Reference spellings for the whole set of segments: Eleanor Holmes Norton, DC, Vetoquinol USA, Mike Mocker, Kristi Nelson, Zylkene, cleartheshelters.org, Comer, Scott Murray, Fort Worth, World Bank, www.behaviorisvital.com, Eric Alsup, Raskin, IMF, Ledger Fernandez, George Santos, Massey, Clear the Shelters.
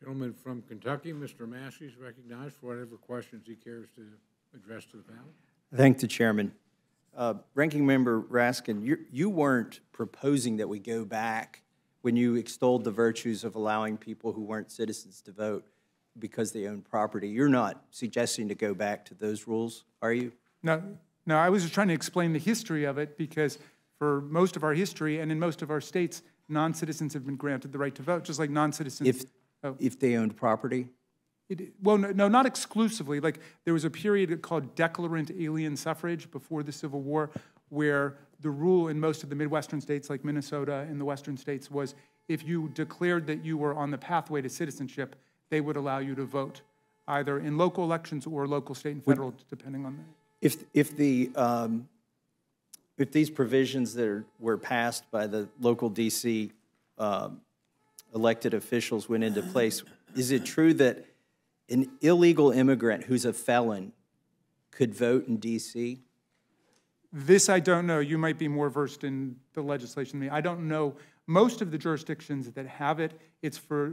Gentleman from Kentucky, Mr. Massey, is recognized for whatever questions he cares to address to the panel. Thank the Chairman. Ranking Member Raskin, you weren't proposing that we go back when you extolled the virtues of allowing people who weren't citizens to vote because they own property. You're not suggesting to go back to those rules, are you? No, I was just trying to explain the history of it, because for most of our history and in most of our states, non-citizens have been granted the right to vote, just like non-citizens. If they owned property? Well, no, not exclusively. Like, there was a period called declarant alien suffrage before the Civil War, where the rule in most of the Midwestern states, like Minnesota and the Western states, was if you declared that you were on the pathway to citizenship, they would allow you to vote, either in local elections or local, state, and federal, depending on that. If these provisions that were passed by the local DC elected officials went into place, is it true that an illegal immigrant who's a felon could vote in D.C.? This I don't know. You might be more versed in the legislation than me. I don't know. Most of the jurisdictions that have it, it's for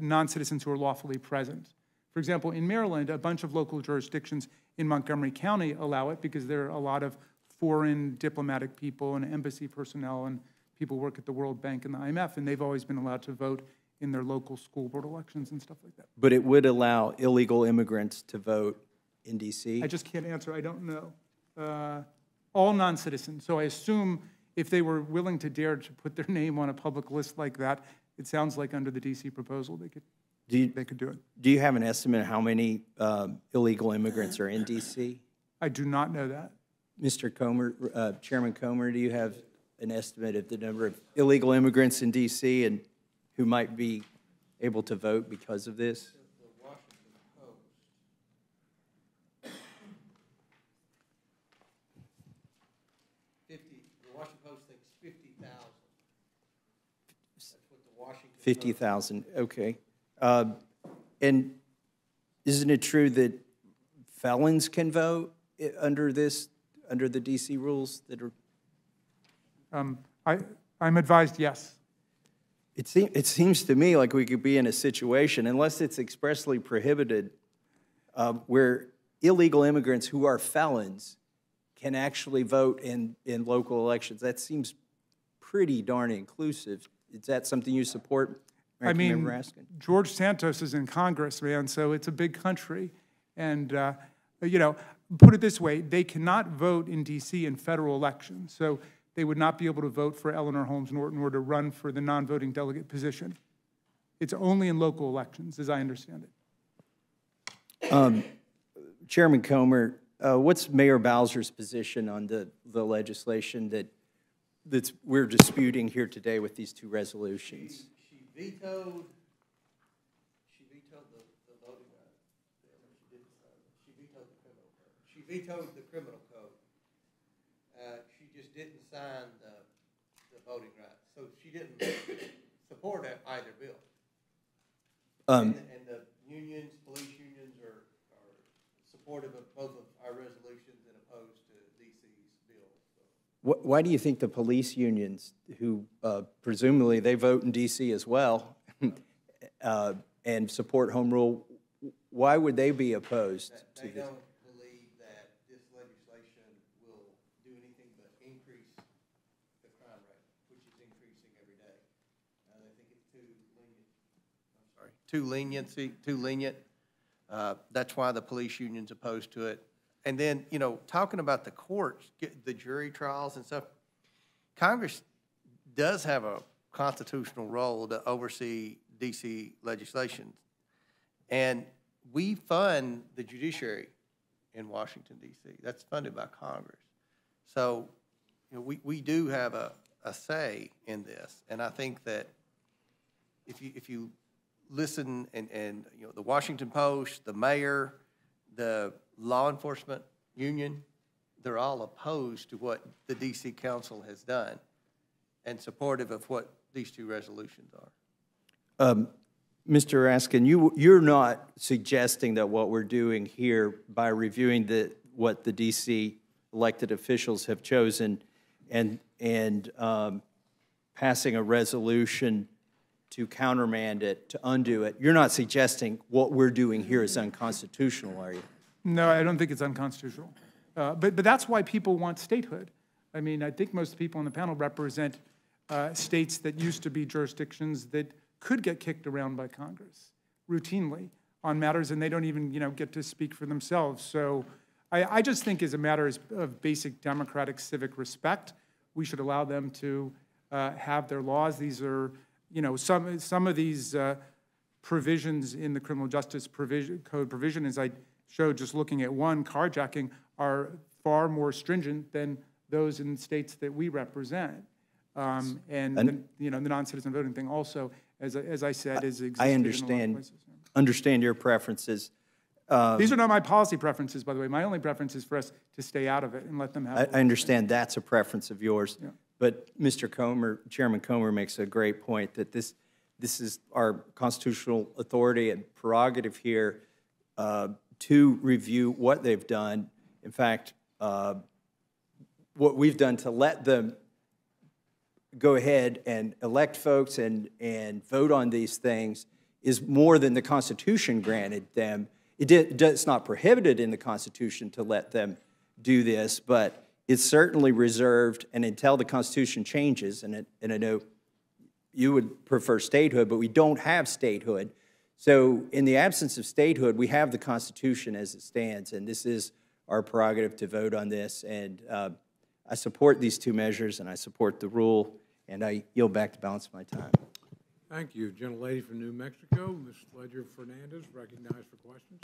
non-citizens who are lawfully present. For example, in Maryland, a bunch of local jurisdictions in Montgomery County allow it because there are a lot of foreign diplomatic people and embassy personnel and people work at the World Bank and the IMF, and they've always been allowed to vote in their local school board elections and stuff like that. But it would allow illegal immigrants to vote in D.C.? I just can't answer. I don't know. All non-citizens. So I assume if they were willing to dare to put their name on a public list like that, it sounds like under the D.C. proposal they could do it. Do you have an estimate of how many illegal immigrants are in D.C.? I do not know that. Mr. Comer, Chairman Comer, do you have an estimate of the number of illegal immigrants in D.C. and who might be able to vote because of this? The Washington Post thinks 50,000. That's what the Washington Post 50,000, okay. And isn't it true that felons can vote under this, under the D.C. rules that are? I'm advised yes. It seems to me like we could be in a situation, unless it's expressly prohibited, where illegal immigrants who are felons can actually vote in local elections. That seems pretty darn inclusive. Is that something you support? I mean, George Santos is in Congress, man, so it's a big country. And, you know, put it this way, they cannot vote in D.C. in federal elections. So they would not be able to vote for Eleanor Holmes Norton or to run for the non-voting delegate position. It's only in local elections, as I understand it. Chairman Comer, what's Mayor Bowser's position on the legislation that we're disputing here today with these two resolutions? She vetoed the criminal code. Didn't sign the voting rights. So she didn't support either bill. And the unions, police unions are supportive of both of our resolutions and opposed to DC's bill. So. Why do you think the police unions, who presumably they vote in DC as well and support home rule, why would they be opposed to this? Too lenient. That's why the police union's opposed to it. And then, you know, talking about the courts, the jury trials and stuff, Congress does have a constitutional role to oversee D.C. legislation. And we fund the judiciary in Washington, D.C. That's funded by Congress. So, you know, we do have a say in this. And I think that if you listen, and you know, the Washington Post, the mayor, the law enforcement union, they're all opposed to what the D.C. Council has done and supportive of what these two resolutions are. Mr. Raskin, you're not suggesting that what we're doing here by reviewing what the D.C. elected officials have chosen and passing a resolution to countermand it, to undo it. You're not suggesting what we're doing here is unconstitutional, are you? No, I don't think it's unconstitutional. But that's why people want statehood. I mean, I think most people on the panel represent states that used to be jurisdictions that could get kicked around by Congress routinely on matters, and they don't even, you know, get to speak for themselves. So I just think as a matter of basic democratic civic respect, we should allow them to have their laws. These are, you know, some of these provisions in the criminal justice code provision, as I showed just looking at one, carjacking, are far more stringent than those in states that we represent. And you know, the non-citizen voting thing also, as I said, is existing in a lot of places. I understand your preferences. These are not my policy preferences, by the way. My only preference is for us to stay out of it and let them have it. I understand that's a preference of yours. Yeah. But Mr. Comer, Chairman Comer makes a great point that this is our constitutional authority and prerogative here to review what they've done. In fact, what we've done to let them go ahead and elect folks and vote on these things is more than the Constitution granted them. It's not prohibited in the Constitution to let them do this, but it's certainly reserved, and until the Constitution changes, and I know you would prefer statehood, but we don't have statehood. So in the absence of statehood, we have the Constitution as it stands, and this is our prerogative to vote on this. And I support these two measures, and I support the rule, and I yield back the balance of my time. Thank you. Gentlelady from New Mexico, Ms. Ledger Fernandez, recognized for questions.